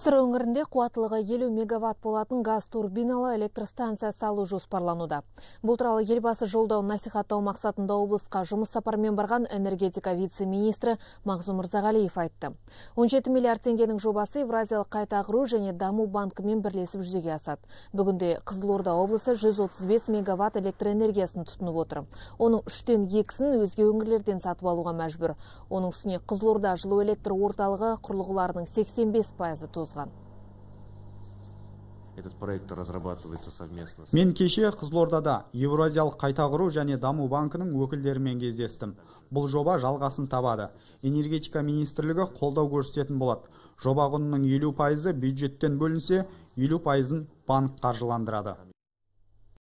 Сыр өңірінде қуаттылығы 50 мегаватт болатын газ турбиналы электростанция салу жоспарлануда. Бұл туралы елбасы жолдауын насихаттау мақсатында облысқа жұмыс сапармен барған энергетика вице-министрі Мағзұм Рзағалиев айтты. 17 миллиард теңгенің жобасы Еуразиялық қайта құрылу және даму банкімен бірлесіп жүзеге асады. Бүгінде Қызылорда облысы 135 мегаватт электроэнергиясын тұтынып отыр. Оның 3-2-сін өзге өңірлерден сатып алуға мәжбүр. Оның үстіне Қызылорда жылу электр орталығы құрылғыларының 85% тұз. Этот проект разрабатывается совместно. Мен кеше Қызылордада Еуразиялық қайта құрылу және даму банкінің өкілдерімен кездестім. Бұл жоба жалғасын табады. Энергетика министрлігі қолдау көрсететін болады. Жоба құнының 50% бюджеттен бөлінсе, 50%-ын банк қаржыландырады.